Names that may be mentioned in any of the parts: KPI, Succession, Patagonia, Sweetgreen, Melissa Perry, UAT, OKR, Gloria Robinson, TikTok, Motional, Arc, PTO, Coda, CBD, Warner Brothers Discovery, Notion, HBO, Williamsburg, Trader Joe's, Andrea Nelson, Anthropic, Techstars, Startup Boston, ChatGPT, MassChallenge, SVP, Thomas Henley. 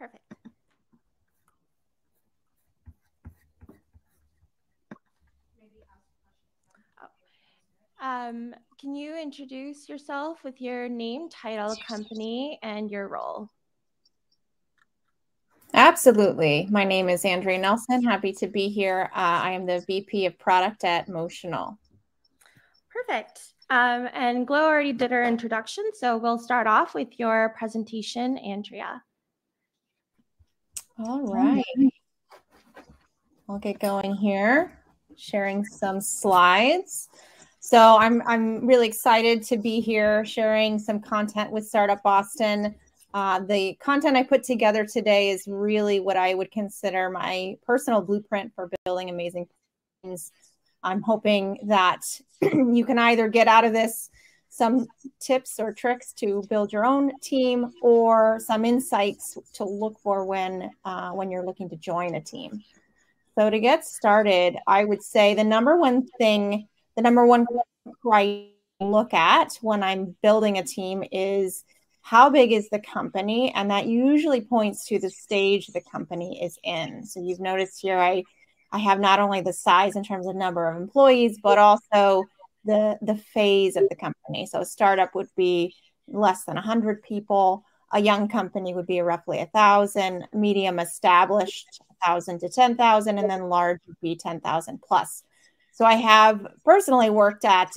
Perfect. Can you introduce yourself with your name, title, company, and your role? Absolutely. My name is Andrea Nelson. Happy to be here. I am the VP of Product at Motional. Perfect. And Glo already did her introduction, so we'll start off with your presentation, Andrea. All right. I'll get going here, sharing some slides. So I'm really excited to be here sharing some content with Startup Boston. The content I put together today is really what I would consider my personal blueprint for building amazing things. I'm hoping that you can either get out of this some tips or tricks to build your own team or some insights to look for when you're looking to join a team. So to get started, I would say the number one thing, the number one I look at when I'm building a team is how big is the company? And that usually points to the stage the company is in. So you've noticed here, I have not only the size in terms of number of employees, but also the phase of the company. So a startup would be less than 100 people. A young company would be roughly 1,000, medium established 1,000 to 10,000, and then large would be 10,000 plus. So I have personally worked at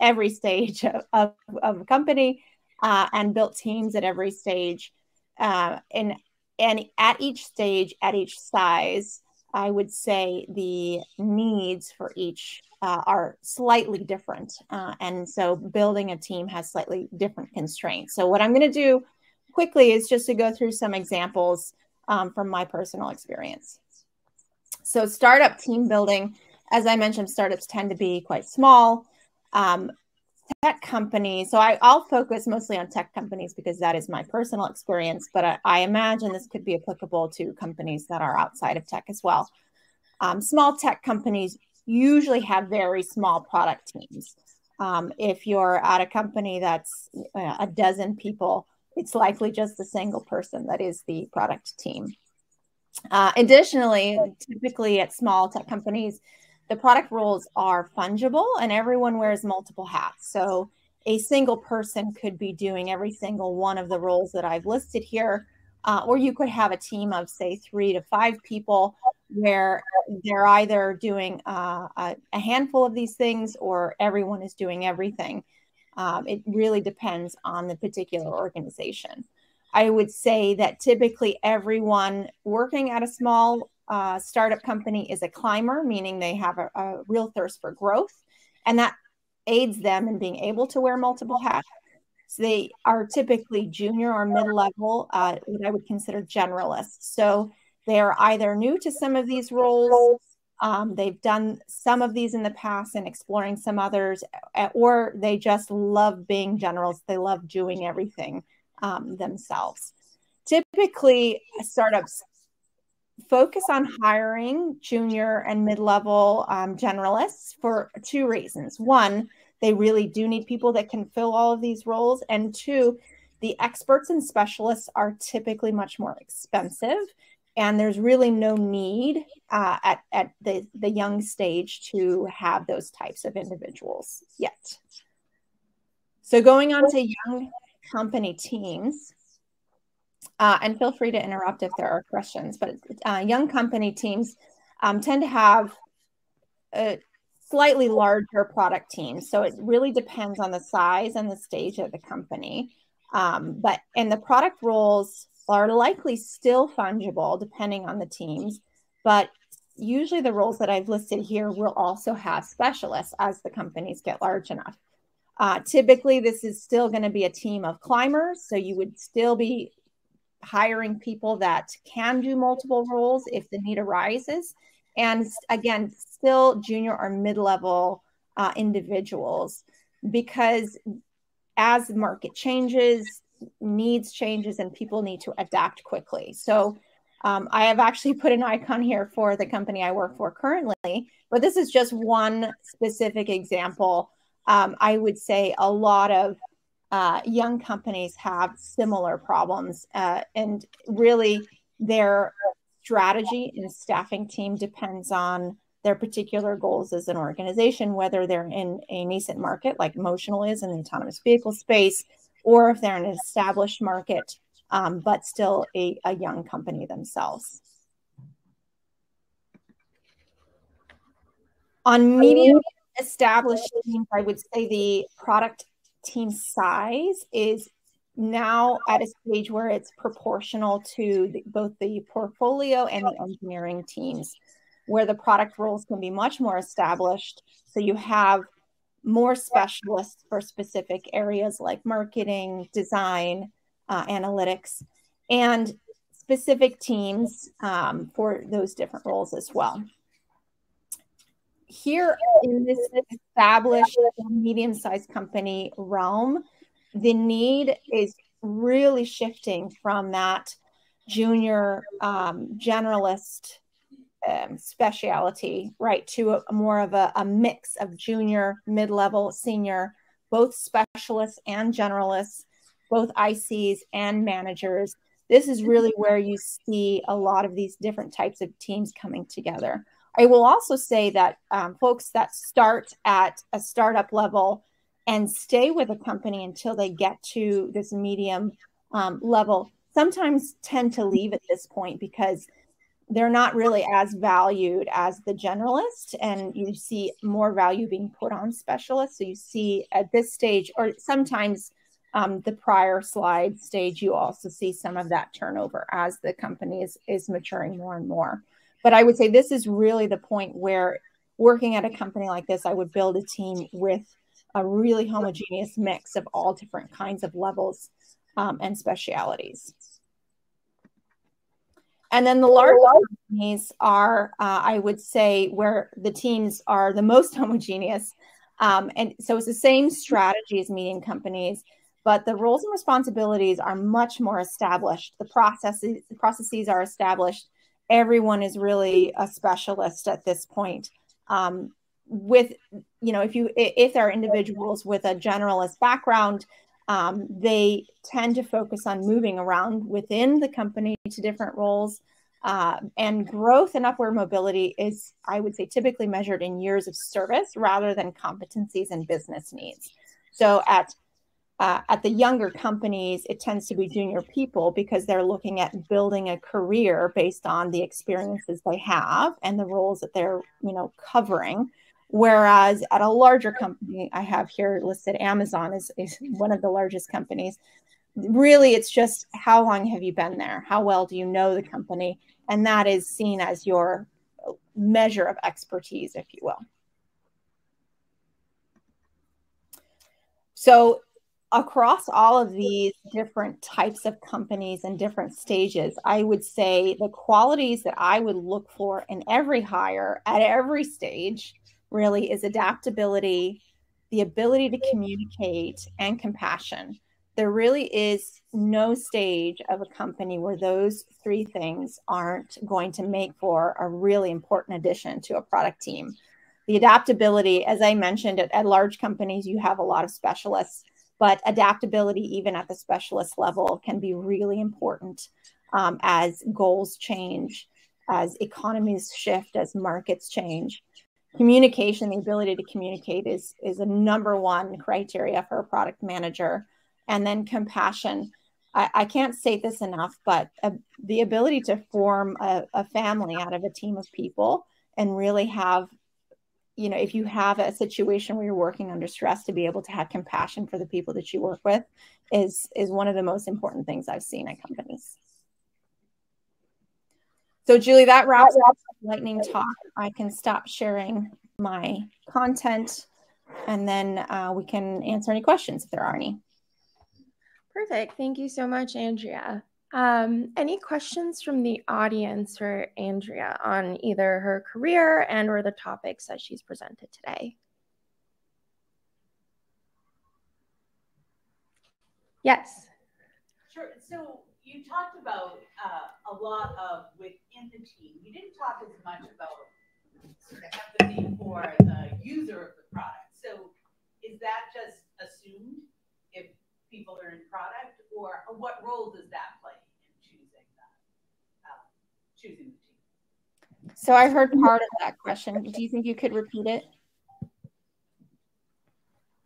every stage of a company and built teams at every stage. And at each stage, at each size, I would say the needs for each are slightly different. And so building a team has slightly different constraints. So what I'm going to do quickly is just to go through some examples from my personal experience. So startup team building. As I mentioned, startups tend to be quite small. Tech companies, so I'll focus mostly on tech companies because that is my personal experience, but I imagine this could be applicable to companies that are outside of tech as well. Small tech companies usually have very small product teams. If you're at a company that's a dozen people, it's likely just a single person that is the product team. Additionally, typically at small tech companies, the product roles are fungible and everyone wears multiple hats. So a single person could be doing every single one of the roles that I've listed here, or you could have a team of, say, 3 to 5 people where they're either doing a handful of these things or everyone is doing everything. It really depends on the particular organization. I would say that typically everyone working at a small startup company is a climber, meaning they have a real thirst for growth, and that aids them in being able to wear multiple hats. So they are typically junior or mid-level, what I would consider generalists. So they are either new to some of these roles, they've done some of these in the past and exploring some others, or they just love being generals. They love doing everything themselves. Typically, startups focus on hiring junior and mid-level generalists for 2 reasons. 1, they really do need people that can fill all of these roles. And 2, the experts and specialists are typically much more expensive. And there's really no need at the young stage to have those types of individuals yet. So going on to young company teams, and feel free to interrupt if there are questions, but young company teams tend to have slightly larger product teams. So it really depends on the size and the stage of the company. And the product roles are likely still fungible depending on the teams, but usually the roles that I've listed here will also have specialists as the companies get large enough. Typically, this is still going to be a team of climbers, so you would still be hiring people that can do multiple roles if the need arises. And again, still junior or mid-level individuals, because as the market changes, needs changes, and people need to adapt quickly. So I have actually put an icon here for the company I work for currently, but this is just one specific example. I would say a lot of young companies have similar problems, and really their strategy and staffing team depends on their particular goals as an organization, whether they're in a nascent market like Motional is in the autonomous vehicle space, or if they're in an established market, but still a young company themselves. On medium established teams, I would say the product team size is now at a stage where it's proportional to both the portfolio and the engineering teams, where the product roles can be much more established. So you have more specialists for specific areas like marketing, design, analytics, and specific teams for those different roles as well. Here in this established medium-sized company realm, the need is really shifting from that junior generalist specialty, right, to a more of a mix of junior, mid-level, senior, both specialists and generalists, both ICs and managers. This is really where you see a lot of these different types of teams coming together. I will also say that folks that start at a startup level and stay with a company until they get to this medium level sometimes tend to leave at this point because they're not really as valued as the generalist, and you see more value being put on specialists. So you see at this stage, or sometimes the prior slide stage, you also see some of that turnover as the company is maturing more and more. But I would say this is really the point where working at a company like this, I would build a team with a really homogeneous mix of all different kinds of levels and specialities. And then the large companies are, I would say, where the teams are the most homogeneous. And so it's the same strategy as medium companies, but the roles and responsibilities are much more established. The processes are established. Everyone is really a specialist at this point. With, you know, if there are individuals with a generalist background, they tend to focus on moving around within the company to different roles. And growth and upward mobility is, I would say, typically measured in years of service rather than competencies and business needs. So at the younger companies, it tends to be junior people because they're looking at building a career based on the experiences they have and the roles that they're, you know, covering. Whereas at a larger company, I have here listed Amazon is one of the largest companies. Really, it's just how long have you been there? How well do you know the company? And that is seen as your measure of expertise, if you will. So across all of these different types of companies and different stages, I would say the qualities that I would look for in every hire at every stage really is adaptability, the ability to communicate, and compassion. There really is no stage of a company where those three things aren't going to make for a really important addition to a product team. The adaptability, as I mentioned, at large companies, you have a lot of specialists. But adaptability, even at the specialist level, can be really important as goals change, as economies shift, as markets change. Communication, the ability to communicate is a number one criteria for a product manager. And then compassion. I can't say this enough, but the ability to form a family out of a team of people and really have, you know, if you have a situation where you're working under stress, to be able to have compassion for the people that you work with is one of the most important things I've seen at companies. So Julie, that wraps up lightning talk. I can stop sharing my content, and then we can answer any questions if there are any. Perfect. Thank you so much, Andrea. Any questions from the audience for Andrea on either her career and or the topics that she's presented today? Yes. Sure. So you talked about a lot of within the team. You didn't talk as much about sort of empathy for the user of the product. So is that just assumed if people are in product, or what role does that play in choosing that, choosing the team? So I heard part of that question. Do you think you could repeat it?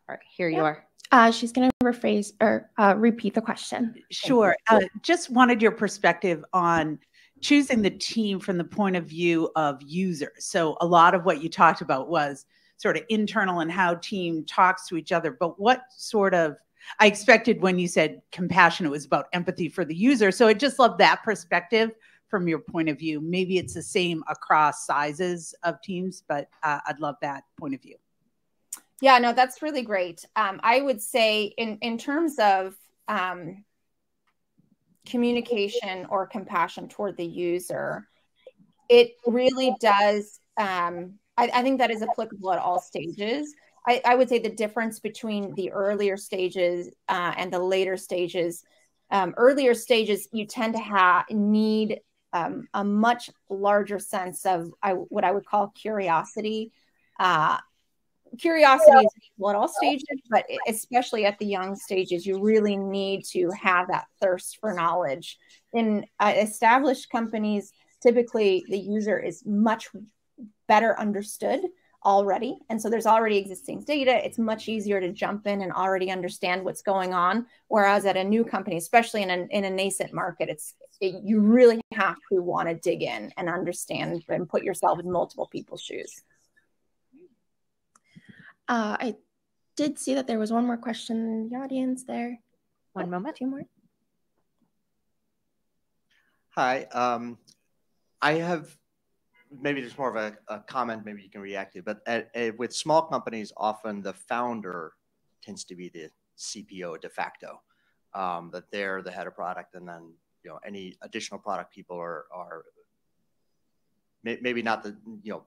All right, here you are. She's going to rephrase or repeat the question. Sure. Just wanted your perspective on choosing the team from the point of view of users. So a lot of what you talked about was sort of internal and how team talks to each other. But what sort of, I expected when you said compassion, it was about empathy for the user. So I just love that perspective from your point of view. Maybe it's the same across sizes of teams, but I'd love that point of view. Yeah, no, that's really great. I would say in terms of communication or compassion toward the user, it really does, I think that is applicable at all stages. I would say the difference between the earlier stages and the later stages, earlier stages, you tend to need a much larger sense of what I would call curiosity. Curiosity is equal at all stages, but especially at the young stages, you really need to have that thirst for knowledge. In established companies, typically the user is much better understood already. And so there's already existing data. It's much easier to jump in and already understand what's going on. Whereas at a new company, especially in a nascent market, you really have to want to dig in and understand and put yourself in multiple people's shoes. I did see that there was one more question in the audience there. One moment. Two more. Hi. I have maybe just more of a comment, maybe you can react to, but with small companies, often the founder tends to be the CPO de facto, that they're the head of product, and then any additional product people are maybe not the,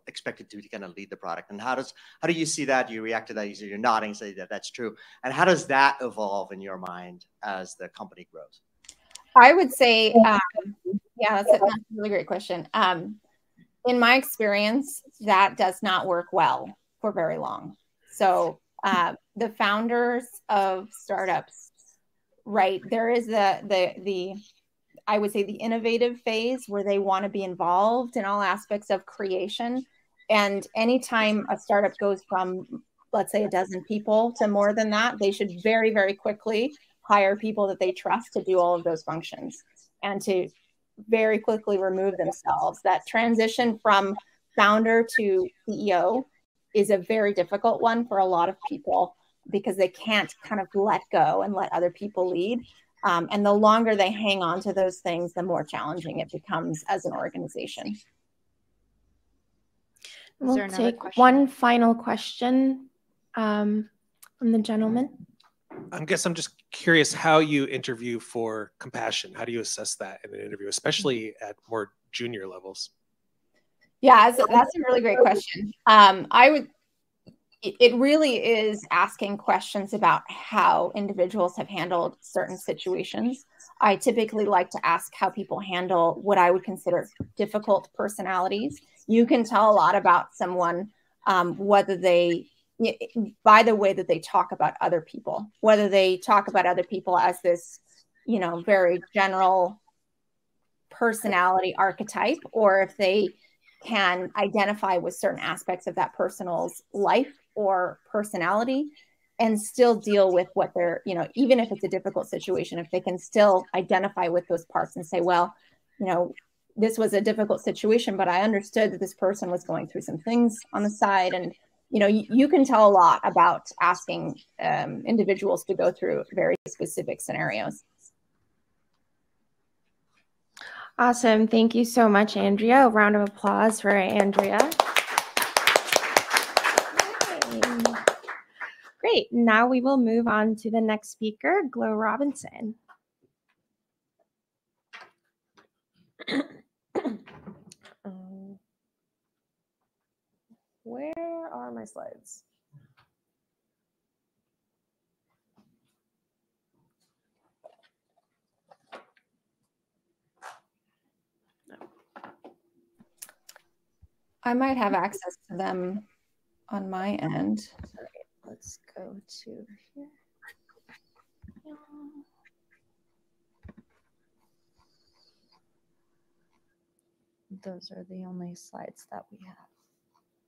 expected to kind of lead the product. And how do you see that? Do you react to that? You say you're nodding, say that that's true. And how does that evolve in your mind as the company grows? I would say, yeah, that's a really great question. In my experience, that does not work well for very long. So the founders of startups, right? There is the I would say the innovative phase where they want to be involved in all aspects of creation. And anytime a startup goes from, let's say, a dozen people to more than that, they should very, very quickly hire people that they trust to do all of those functions and to very quickly remove themselves. That transition from founder to CEO is a very difficult one for a lot of people because they can't kind of let go and let other people lead. And the longer they hang on to those things, the more challenging it becomes as an organization. We'll take one final question from the gentleman. I guess I'm just curious how you interview for compassion. How do you assess that in an interview, especially at more junior levels? Yeah, that's a really great question. It really is asking questions about how individuals have handled certain situations. I typically like to ask how people handle what I would consider difficult personalities. You can tell a lot about someone, whether they, by the way that they talk about other people, whether they talk about other people as this, very general personality archetype, or if they can identify with certain aspects of that person's life or personality and still deal with what they're, even if it's a difficult situation, if they can still identify with those parts and say, well, this was a difficult situation, but I understood that this person was going through some things on the side. And, you can tell a lot about asking individuals to go through very specific scenarios. Awesome. Thank you so much, Andrea. A round of applause for Andrea. Great. Now we will move on to the next speaker, Gloria Robinson. Where are my slides? I might have access to them on my end. Let's go to here. those are the only slides that we have.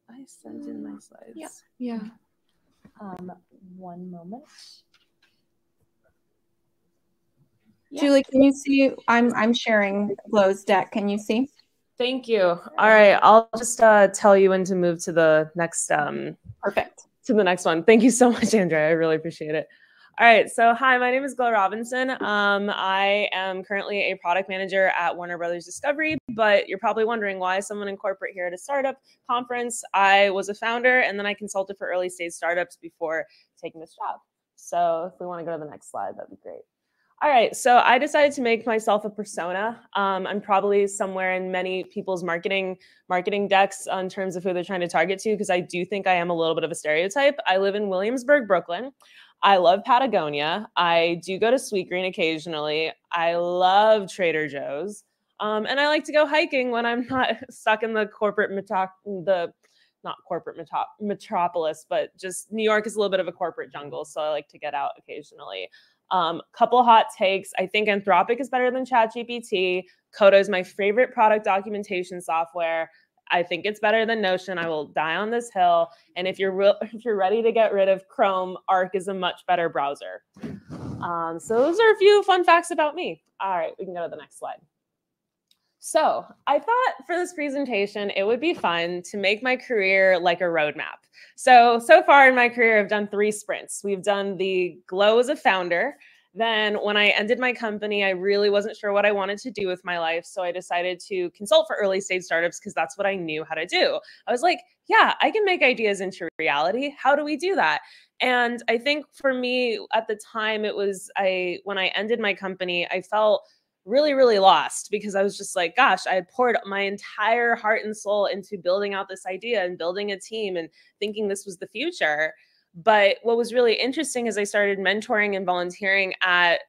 I sent in my slides. Yeah. Yeah. One moment. Yeah. Julie, can you see? I'm sharing Glow's deck. Can you see? Thank you. All right. I'll just tell you when to move to the next. Perfect. To the next one. Thank you so much, Andrea. I really appreciate it. All right. So hi, my name is Gloria Robinson. I am currently a product manager at Warner Brothers Discovery, but you're probably wondering why someone in corporate here at a startup conference. I was a founder and then I consulted for early stage startups before taking this job. So if we want to go to the next slide, that'd be great. All right, so I decided to make myself a persona. I'm probably somewhere in many people's marketing decks in terms of who they're trying to target to, because I do think I am a little bit of a stereotype. I live in Williamsburg, Brooklyn. I love Patagonia. I do go to Sweetgreen occasionally. I love Trader Joe's. And I like to go hiking when I'm not stuck in the not corporate metropolis, but just New York is a little bit of a corporate jungle, so I like to get out occasionally. Couple hot takes. I think Anthropic is better than ChatGPT. Coda is my favorite product documentation software. I think it's better than Notion. I will die on this hill. And if you're ready to get rid of Chrome, Arc is a much better browser. So those are a few fun facts about me. All right, we can go to the next slide. So I thought for this presentation, it would be fun to make my career like a roadmap. So far in my career, I've done 3 sprints. We've done the Glow as a founder. Then when I ended my company, I really wasn't sure what I wanted to do with my life. So I decided to consult for early stage startups because that's what I knew how to do. I was like, yeah, I can make ideas into reality. How do we do that? And I think for me at the time, it was when I ended my company, I felt really, really lost because I was just like, gosh, I had poured my entire heart and soul into building out this idea and building a team and thinking this was the future. But what was really interesting is I started mentoring and volunteering at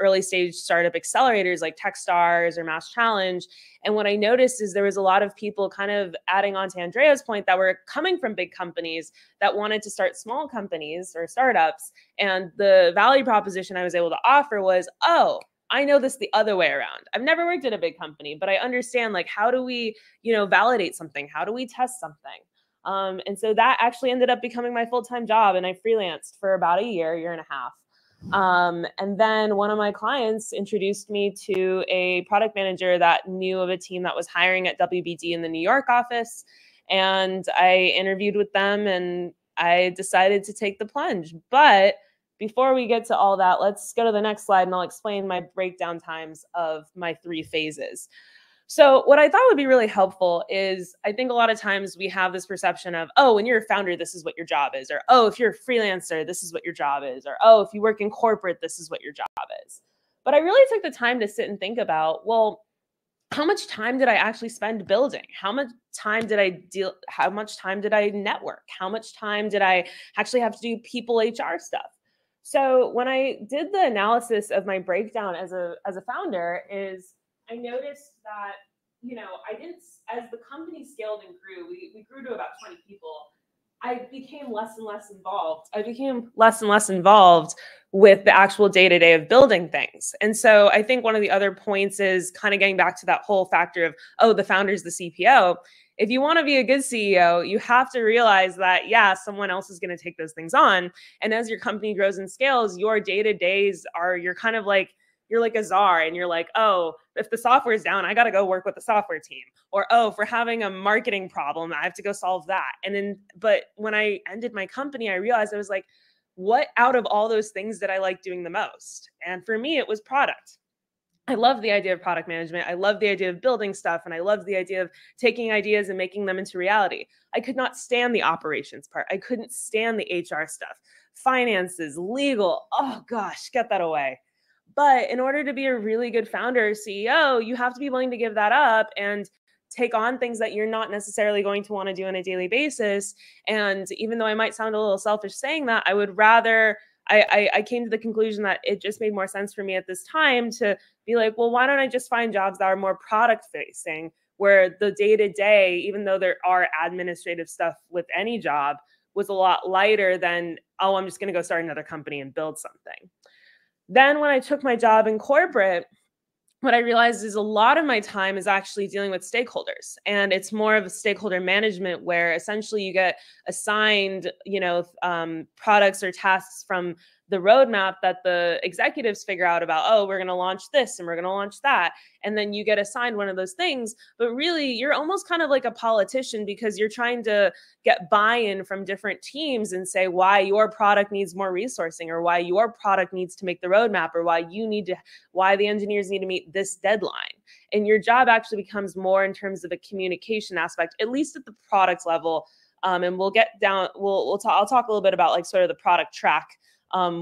early stage startup accelerators like Techstars or MassChallenge. And what I noticed is there was a lot of people kind of adding on to Andrea's point that were coming from big companies that wanted to start small companies or startups. And the value proposition I was able to offer was, oh, I know this the other way around. I've never worked at a big company, but I understand, like, how do we, you know, validate something? How do we test something? And so that actually ended up becoming my full-time job, and I freelanced for about a year and a half. And then one of my clients introduced me to a product manager that knew of a team that was hiring at WBD in the New York office. And I interviewed with them and I decided to take the plunge. But before we get to all that, let's go to the next slide and I'll explain my breakdown times of my 3 phases. So what I thought would be really helpful is I think a lot of times we have this perception of, oh, when you're a founder, this is what your job is. Or, oh, if you're a freelancer, this is what your job is. Or, oh, if you work in corporate, this is what your job is. But I really took the time to sit and think about, well, how much time did I actually spend building? How much time did I how much time did I network? How much time did I actually have to do people HR stuff? So when I did the analysis of my breakdown as a founder is I noticed that, you know, I didn't, as the company scaled and grew, we grew to about 20 people. I became less and less involved. I became less and less involved with the actual day-to-day of building things. And so I think one of the other points is kind of getting back to that whole factor of, oh, the founder's the CPO. If you want to be a good CEO, you have to realize that, yeah, someone else is going to take those things on. And as your company grows and scales, your day-to-days are, you're kind of like, you're like a czar and you're like, oh, if the software is down, I got to go work with the software team. Or, oh, if we're having a marketing problem, I have to go solve that. And then, but when I ended my company, I realized I was like, what out of all those things did I like doing the most? And for me, it was product. I love the idea of product management. I love the idea of building stuff. And I love the idea of taking ideas and making them into reality. I could not stand the operations part. I couldn't stand the HR stuff, finances, legal. Oh gosh, get that away. But in order to be a really good founder or CEO, you have to be willing to give that up and take on things that you're not necessarily going to want to do on a daily basis. And even though I might sound a little selfish saying that, I would rather I came to the conclusion that it just made more sense for me at this time to be like, well, why don't I just find jobs that are more product facing, where the day-to-day, even though there are administrative stuff with any job, was a lot lighter than, oh, I'm just going to go start another company and build something. Then when I took my job in corporate, what I realized is a lot of my time is actually dealing with stakeholders, and it's more of a stakeholder management where essentially you get assigned, products or tasks from the roadmap that the executives figure out about, oh, we're going to launch this and we're going to launch that. And then you get assigned one of those things, but really you're almost kind of like a politician because you're trying to get buy-in from different teams and say why your product needs more resourcing or why your product needs to make the roadmap or why the engineers need to meet this deadline. And your job actually becomes more in terms of a communication aspect, at least at the product level. And we'll get down, I'll talk a little bit about like sort of the product track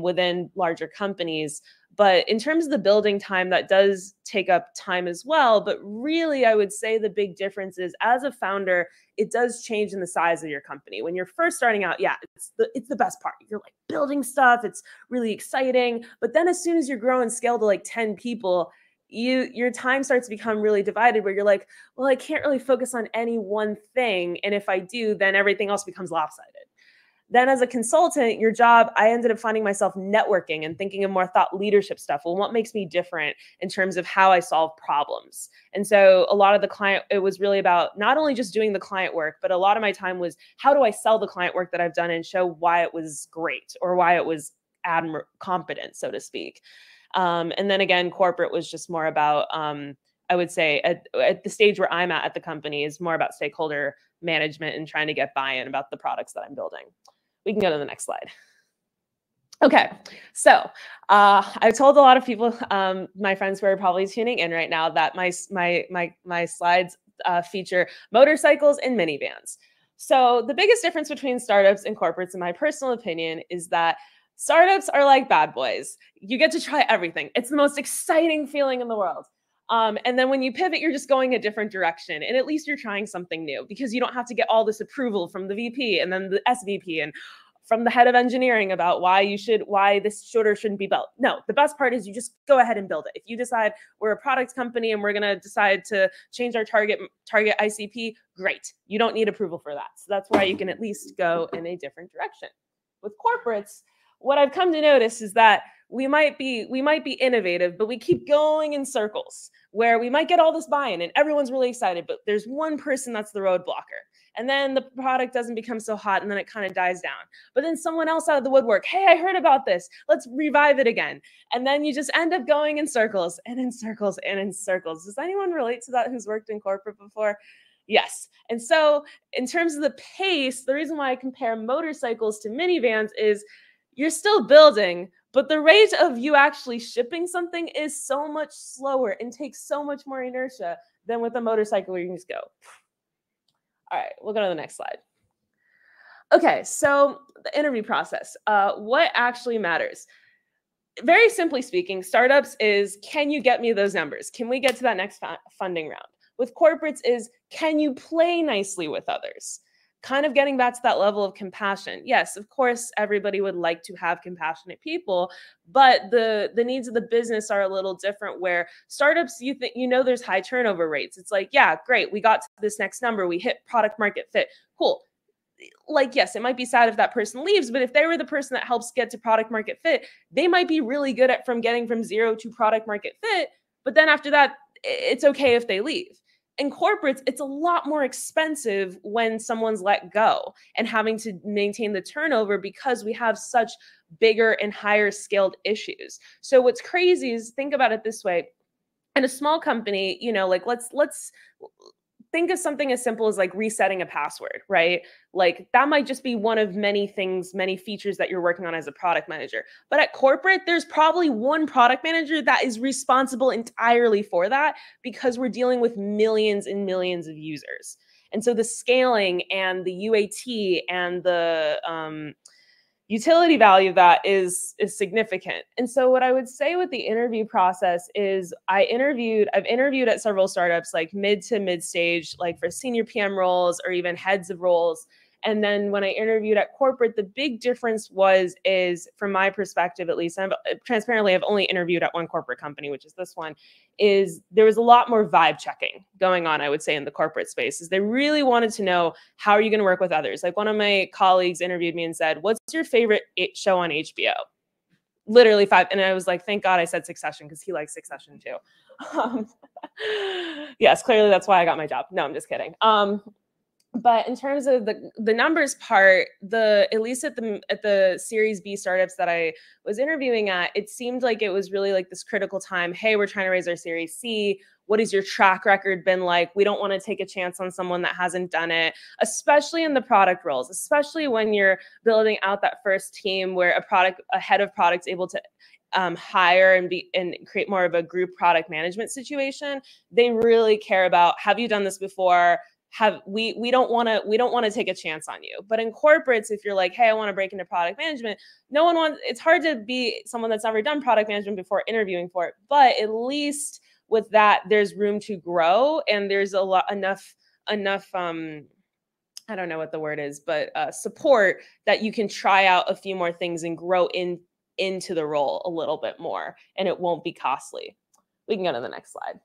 within larger companies. But in terms of the building time, that does take up time as well. But really, I would say the big difference is as a founder, it does change in the size of your company. When you're first starting out, yeah, it's the best part. You're like building stuff. It's really exciting. But then as soon as you grow and scale to like 10 people, your time starts to become really divided where you're like, well, I can't really focus on any one thing. And if I do, then everything else becomes lopsided. Then as a consultant, your job, I ended up finding myself networking and thinking of more thought leadership stuff. Well, what makes me different in terms of how I solve problems? And so a lot of the client, it was really about not only just doing the client work, but a lot of my time was how do I sell the client work that I've done and show why it was great or why it was competent, so to speak. And then again, corporate was just more about, I would say at the stage where I'm at the company is more about stakeholder management and trying to get buy-in about the products that I'm building. We can go to the next slide. Okay, so I've told a lot of people, my friends who are probably tuning in right now, that my slides feature motorcycles and minivans. So the biggest difference between startups and corporates, in my personal opinion, is that startups are like bad boys. You get to try everything. It's the most exciting feeling in the world. And then when you pivot, you're just going a different direction. And at least you're trying something new because you don't have to get all this approval from the VP and then the SVP and from the head of engineering about why this should or shouldn't be built. No, the best part is you just go ahead and build it. If you decide we're a product company and we're going to decide to change our target ICP, great. You don't need approval for that. So that's why you can at least go in a different direction. With corporates, what I've come to notice is that we might be innovative, but we keep going in circles where we might get all this buy-in and everyone's really excited, but there's one person that's the road blocker. And then the product doesn't become so hot and then it kind of dies down. But then someone else out of the woodwork, hey, I heard about this. Let's revive it again. And then you just end up going in circles and in circles and in circles. Does anyone relate to that who's worked in corporate before? Yes. And so in terms of the pace, the reason why I compare motorcycles to minivans is you're still building, but the rate of you actually shipping something is so much slower and takes so much more inertia than with a motorcycle where you can just go. All right, we'll go to the next slide. Okay, so the interview process, what actually matters? Very simply speaking, startups is, can you get me those numbers? Can we get to that next funding round? With corporates is, can you play nicely with others? Kind of getting back to that level of compassion. Yes, of course, everybody would like to have compassionate people, but the needs of the business are a little different where startups, there's high turnover rates. It's like, yeah, great. We got to this next number. We hit product market fit. Cool. Like, yes, it might be sad if that person leaves, but if they were the person that helps get to product market fit, they might be really good at getting from zero to product market fit. But then after that, it's okay if they leave. In corporates, it's a lot more expensive when someone's let go and having to maintain the turnover because we have such bigger and higher scaled issues. So what's crazy is think about it this way. In a small company, like let's think of something as simple as like resetting a password, right? Like that might just be one of many things, many features that you're working on as a product manager. But at corporate, there's probably one product manager that is responsible entirely for that because we're dealing with millions and millions of users. And so the scaling and the UAT and the utility value of that is significant. And so what I would say with the interview process is I've interviewed at several startups, like mid to mid stage, like for senior PM roles or even heads of roles. And then when I interviewed at corporate, the big difference is from my perspective, at least, and transparently, I've only interviewed at one corporate company, which is this one, is there was a lot more vibe checking going on, I would say, in the corporate space. Is they really wanted to know, how are you going to work with others? Like one of my colleagues interviewed me and said, what's your favorite show on HBO? Literally five. And I was like, thank God I said Succession because he likes Succession too. Yes, clearly that's why I got my job. No, I'm just kidding. But in terms of the numbers part, at least at the Series B startups that I was interviewing at, it seemed like it was really like this critical time. Hey, we're trying to raise our Series C. What has your track record been like? We don't want to take a chance on someone that hasn't done it, especially in the product roles, especially when you're building out that first team where a head of product is able to hire and create more of a group product management situation. They really care about, have you done this before? We don't want to take a chance on you. But in corporates, if you're like, hey, I want to break into product management, no one wants, it's hard to be someone that's never done product management before interviewing for it. But at least with that, there's room to grow, and there's a lot enough I don't know what the word is, but support that you can try out a few more things and grow into the role a little bit more, and it won't be costly. We can go to the next slide.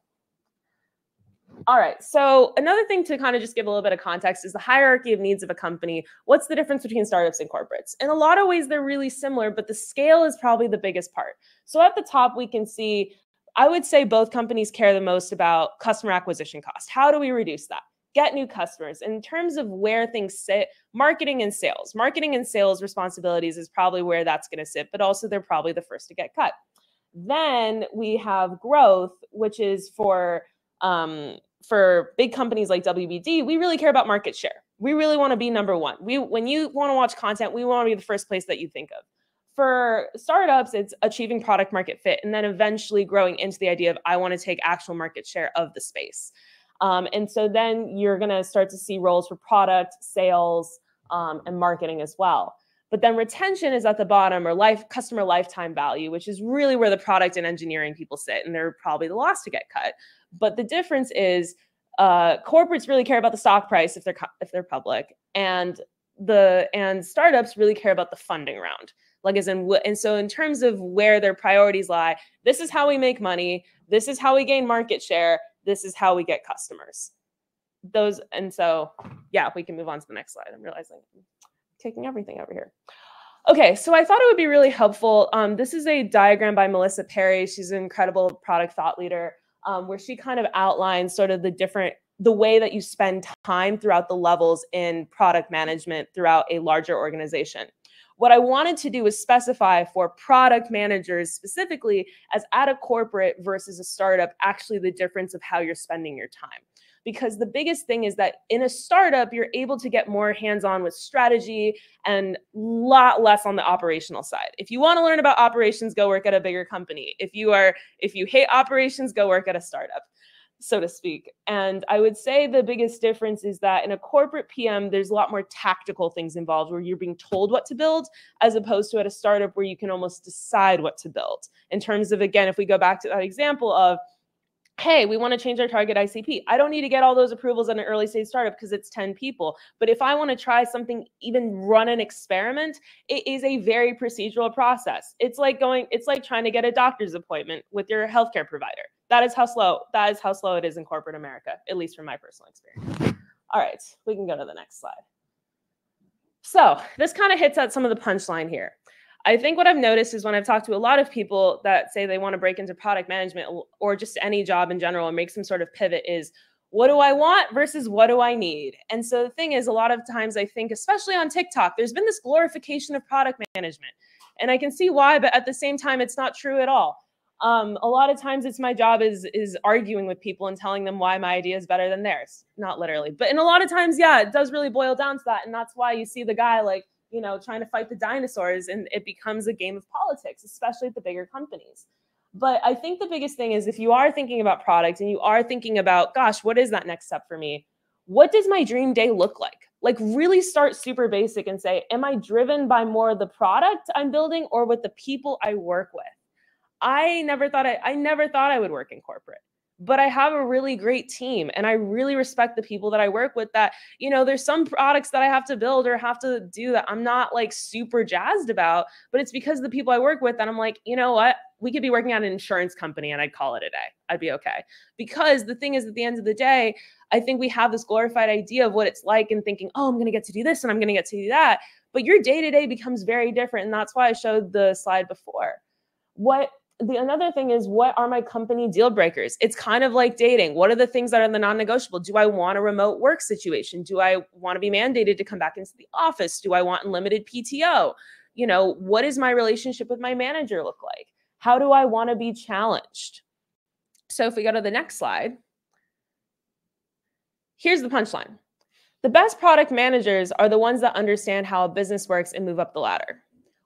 All right, so another thing to kind of just give a little bit of context is the hierarchy of needs of a company. What's the difference between startups and corporates? In a lot of ways, they're really similar, but the scale is probably the biggest part. So at the top, we can see, I would say both companies care the most about customer acquisition cost. How do we reduce that? Get new customers. In terms of where things sit, marketing and sales. Marketing and sales responsibilities is probably where that's going to sit, but also they're probably the first to get cut. Then we have growth, which is for big companies like WBD, we really care about market share. We really want to be number one. When you want to watch content, we want to be the first place that you think of. For startups, it's achieving product market fit and then eventually growing into the idea of, I want to take actual market share of the space. And so then you're going to start to see roles for product, sales, and marketing as well. But then retention is at the bottom, or customer lifetime value, which is really where the product and engineering people sit, and they're probably the last to get cut. But the difference is corporates really care about the stock price if they're public, and startups really care about the funding round. Like and so in terms of where their priorities lie, this is how we make money, this is how we gain market share, this is how we get customers. And so, yeah, we can move on to the next slide. I'm realizing I'm taking everything over here. Okay, so I thought it would be really helpful. This is a diagram by Melissa Perry. She's an incredible product thought leader, where she kind of outlines sort of the way that you spend time throughout the levels in product management throughout a larger organization. What I wanted to do was specify for product managers specifically, as at a corporate versus a startup, actually the difference of how you're spending your time. Because the biggest thing is that in a startup, you're able to get more hands-on with strategy and a lot less on the operational side. If you want to learn about operations, go work at a bigger company. If you hate operations, go work at a startup, so to speak. And I would say the biggest difference is that in a corporate PM, there's a lot more tactical things involved where you're being told what to build, as opposed to at a startup where you can almost decide what to build. In terms of, again, if we go back to that example of, hey, we want to change our target ICP. I don't need to get all those approvals in an early stage startup because it's 10 people. But if I want to try something, even run an experiment, it is a very procedural process. It's like trying to get a doctor's appointment with your healthcare provider. That is how slow it is in corporate America, at least from my personal experience. All right, we can go to the next slide. So this kind of hits at some of the punchline here. I think what I've noticed is when I've talked to a lot of people that say they want to break into product management or just any job in general and make some sort of pivot is, what do I want versus what do I need? And so the thing is, a lot of times I think, especially on TikTok, there's been this glorification of product management. And I can see why, but at the same time, it's not true at all. A lot of times it's my job is arguing with people and telling them why my idea is better than theirs. Not literally, but in a lot of times, yeah, it does really boil down to that. And that's why you see the guy like, you know, trying to fight the dinosaurs, and it becomes a game of politics, especially at the bigger companies. But I think the biggest thing is, if you are thinking about product and you are thinking about, gosh, what is that next step for me? What does my dream day look like? Like, really start super basic and say, am I driven by more of the product I'm building or with the people I work with? I never thought I would work in corporate, but I have a really great team, and I really respect the people that I work with, that, you know, there's some products that I have to build or have to do that I'm not like super jazzed about, but it's because the people I work with that I'm like, you know what, we could be working at an insurance company and I'd call it a day. I'd be okay. Because the thing is, at the end of the day, I think we have this glorified idea of what it's like and thinking, oh, I'm going to get to do this and I'm going to get to do that. But your day-to-day becomes very different. And that's why I showed the slide before. What the another thing is, what are my company deal breakers? It's kind of like dating. What are the things that are the non-negotiable? Do I want a remote work situation? Do I want to be mandated to come back into the office? Do I want unlimited PTO? You know, what does my relationship with my manager look like? How do I want to be challenged? So if we go to the next slide, here's the punchline. The best product managers are the ones that understand how a business works and move up the ladder.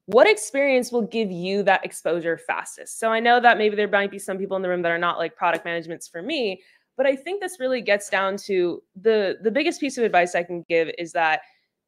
What experience will give you that exposure fastest? So I know that maybe there might be some people in the room that are not like, product management's for me, but I think this really gets down to the biggest piece of advice I can give is that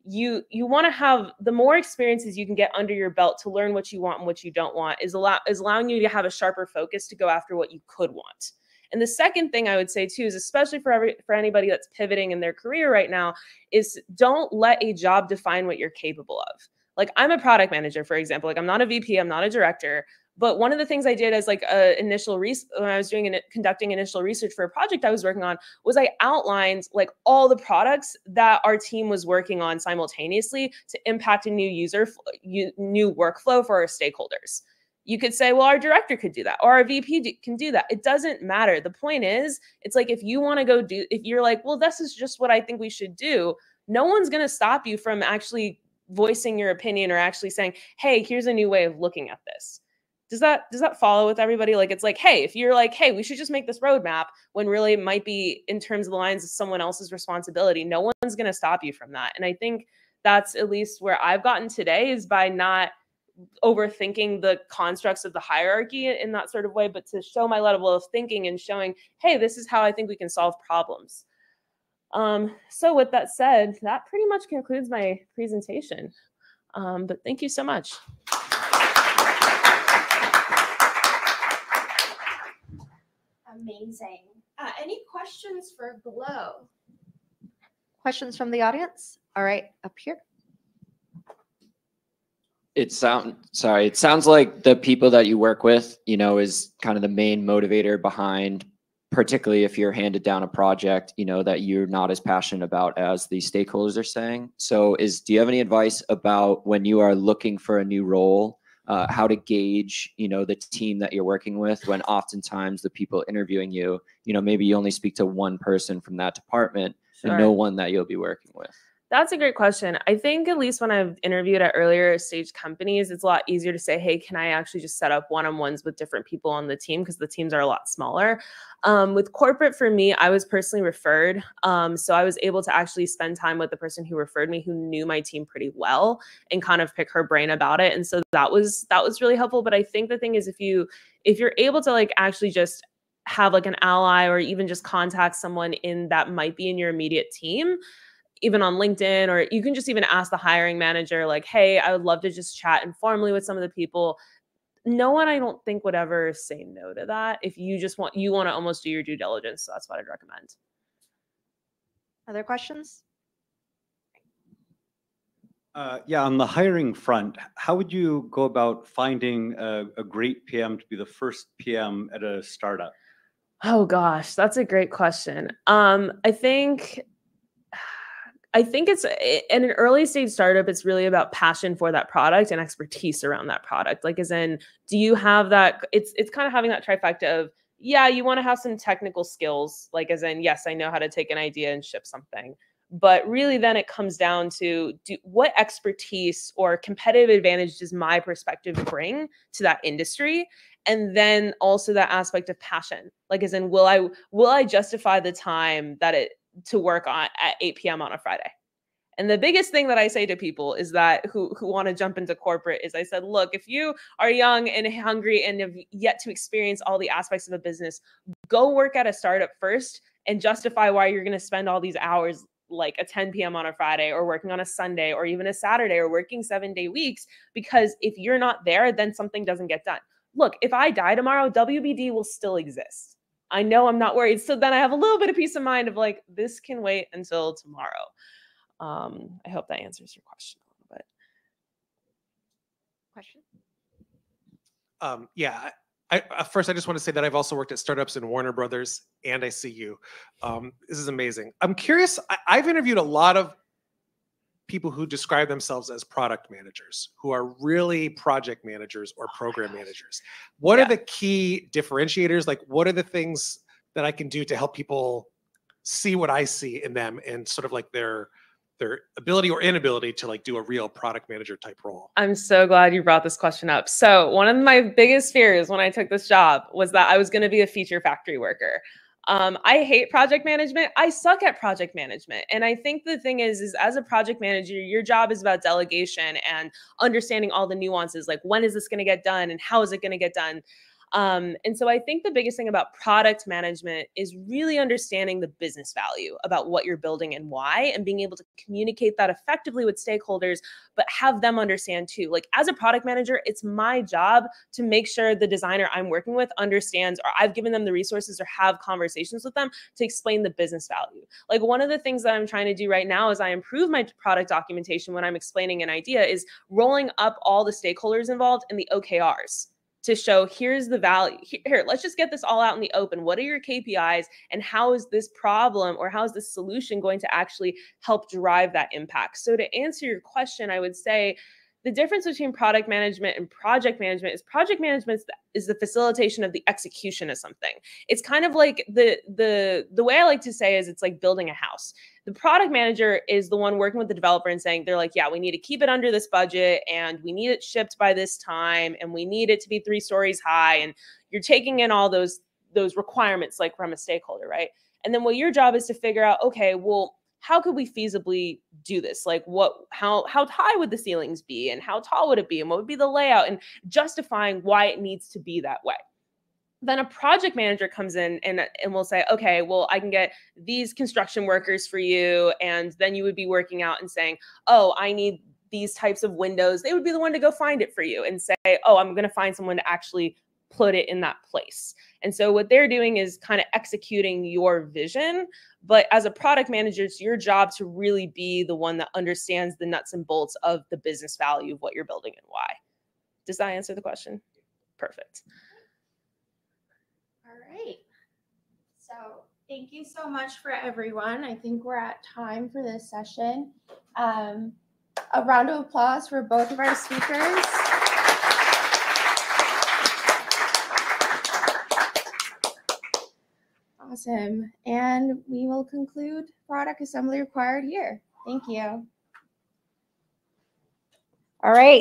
you want to have the more experiences you can get under your belt to learn what you want and what you don't want is allowing you to have a sharper focus to go after what you could want. And the second thing I would say too is, especially for anybody that's pivoting in their career right now, is don't let a job define what you're capable of. Like, I'm a product manager, for example. Like, I'm not a VP, I'm not a director, but one of the things I did as like a initial when I was conducting initial research for a project I was working on was I outlined like all the products that our team was working on simultaneously to impact a new new workflow for our stakeholders. You could say, well, our director could do that, or our VP can do that. It doesn't matter. The point is, it's like, if you want to go do, if you're like, well, this is just what I think we should do, no one's going to stop you from actually voicing your opinion or actually saying, hey, here's a new way of looking at this. Does that follow with everybody? Like, it's like, hey, if you're like, hey, we should just make this roadmap when really it might be in terms of the lines of someone else's responsibility, no one's going to stop you from that. And I think that's at least where I've gotten today, is by not overthinking the constructs of the hierarchy in that sort of way, but to show my level of thinking and showing, hey, this is how I think we can solve problems. So with that said, that pretty much concludes my presentation. But thank you so much. Amazing. Any questions for Glow? Questions from the audience? All right, up here. It sounds like the people that you work with, you know, is kind of the main motivator behind, particularly if you're handed down a project, you know, that you're not as passionate about as the stakeholders are saying. So do you have any advice about when you are looking for a new role, how to gauge, you know, the team that you're working with, when oftentimes the people interviewing you, you know, maybe you only speak to one person from that department and no one that you'll be working with? That's a great question. I think at least when I've interviewed at earlier stage companies, it's a lot easier to say, hey, can I actually just set up one-on-ones with different people on the team? Because the teams are a lot smaller. With corporate, for me, I was personally referred. So I was able to actually spend time with the person who referred me, who knew my team pretty well, and kind of pick her brain about it. And so that was really helpful. But I think the thing is, if you're able to like actually just have like an ally, or even just contact someone in that might be in your immediate team, even on LinkedIn, or you can just even ask the hiring manager, like, hey, I would love to just chat informally with some of the people. No one, I don't think, would ever say no to that. If you just want, you want to almost do your due diligence. So that's what I'd recommend. Other questions? Yeah, on the hiring front, how would you go about finding a great PM to be the first PM at a startup? Oh gosh, that's a great question. I think it's, in an early stage startup, it's really about passion for that product and expertise around that product. Like, as in, do you have that? It's kind of having that trifecta of, yeah, you want to have some technical skills. Like, as in, yes, I know how to take an idea and ship something. But really then it comes down to what expertise or competitive advantage does my perspective bring to that industry? And then also that aspect of passion. Like, as in, will I justify the time that it to work on at 8 p.m. on a Friday? And the biggest thing that I say to people is that who want to jump into corporate is, I said, look, if you are young and hungry and have yet to experience all the aspects of a business, go work at a startup first and justify why you're going to spend all these hours like a 10 p.m. on a Friday, or working on a Sunday, or even a Saturday, or working 7-day weeks, because if you're not there, then something doesn't get done. Look, if I die tomorrow, WBD will still exist. I know I'm not worried. So then I have a little bit of peace of mind of like, this can wait until tomorrow. I hope that answers your question a little bit. Question? Yeah. First, I just want to say that I've also worked at startups in Warner Brothers and ICU. This is amazing. I'm curious. I've interviewed a lot of people who describe themselves as product managers, who are really project managers or program managers. What are the key differentiators? Like, what are the things that I can do to help people see what I see in them and sort of like their ability or inability to like do a real product manager type role? I'm so glad you brought this question up. So one of my biggest fears when I took this job was that I was going to be a feature factory worker. I hate project management. I suck at project management. And I think the thing is as a project manager, your job is about delegation and understanding all the nuances, like when is this going to get done and how is it going to get done? And so I think the biggest thing about product management is really understanding the business value about what you're building and why, and being able to communicate that effectively with stakeholders, but have them understand too. Like as a product manager, it's my job to make sure the designer I'm working with understands, or I've given them the resources or have conversations with them to explain the business value. Like one of the things that I'm trying to do right now is I improve my product documentation when I'm explaining an idea is rolling up all the stakeholders involved and the OKRs. To show here's the value. Here, let's just get this all out in the open. What are your KPIs and how is this problem or how is this solution going to actually help drive that impact? So to answer your question, I would say the difference between product management and project management is the facilitation of the execution of something. It's kind of like the way I like to say is it's like building a house. The product manager is the one working with the developer and saying, they're like, yeah, we need to keep it under this budget and we need it shipped by this time and we need it to be 3 stories high. And you're taking in all those requirements like from a stakeholder, right? And then what your job is to figure out, okay, well, how could we feasibly do this? Like what, how high would the ceilings be and how tall would it be and what would be the layout and justifying why it needs to be that way. Then a project manager comes in and will say, okay, well, I can get these construction workers for you. And then you would be working out and saying, oh, I need these types of windows. They would be the one to go find it for you and say, oh, I'm going to find someone to actually put it in that place. And so what they're doing is kind of executing your vision. But as a product manager, it's your job to really be the one that understands the nuts and bolts of the business value of what you're building and why. Does that answer the question? Perfect. All right. So thank you so much for everyone. I think we're at time for this session. A round of applause for both of our speakers. Awesome. And we will conclude Product Assembly Required here. Thank you. All right.